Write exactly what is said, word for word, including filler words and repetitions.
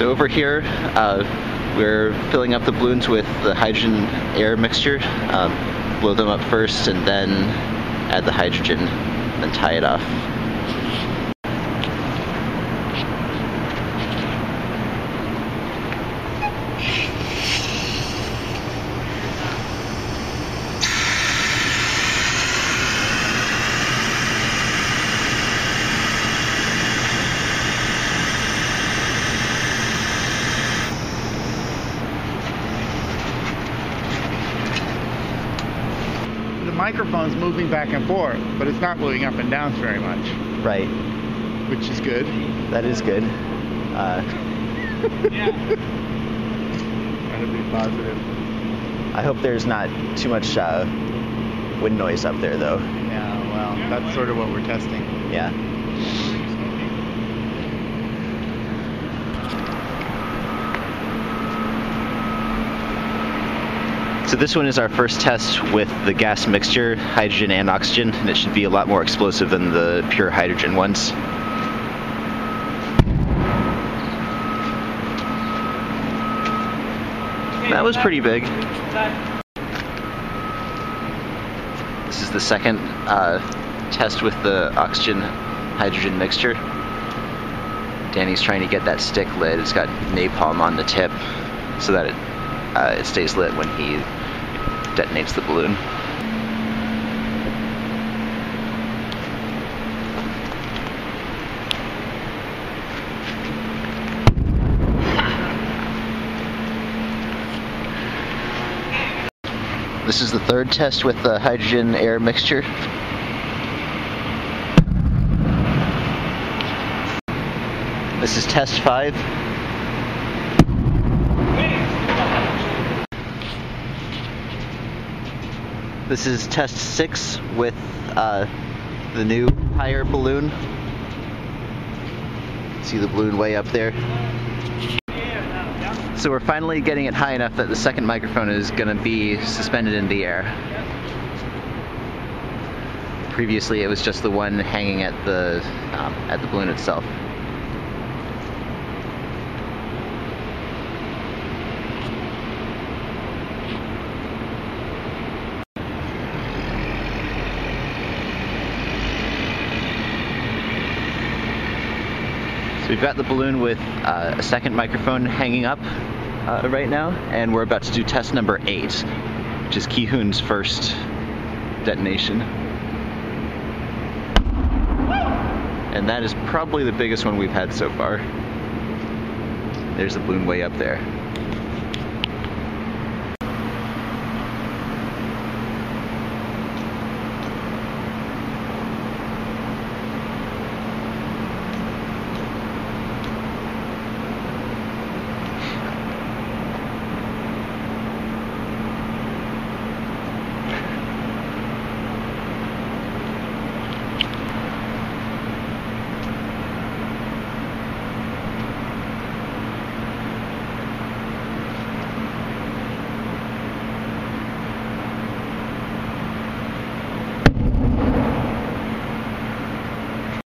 So over here, uh, we're filling up the balloons with the hydrogen air mixture. Um, blow them up first and then add the hydrogen, then tie it off. Microphone's moving back and forth, but it's not moving up and down very much. Right. Which is good. That is good. Uh, yeah. That'd be positive. I hope there's not too much uh, wind noise up there, though. Yeah, well, that's sort of what we're testing. Yeah. So this one is our first test with the gas mixture, hydrogen and oxygen, and it should be a lot more explosive than the pure hydrogen ones. That was pretty big. This is the second uh, test with the oxygen-hydrogen mixture. Danny's trying to get that stick lit. It's got napalm on the tip so that it Uh, it stays lit when he detonates the balloon. This is the third test with the hydrogen air mixture. This is test five. This is test six with uh, the new higher balloon. See the balloon way up there? So we're finally getting it high enough that the second microphone is going to be suspended in the air. Previously it was just the one hanging at the, um, at the balloon itself. We've got the balloon with uh, a second microphone hanging up uh, right now, and we're about to do test number eight, which is Ki-hoon's first detonation. And that is probably the biggest one we've had so far. There's the balloon way up there.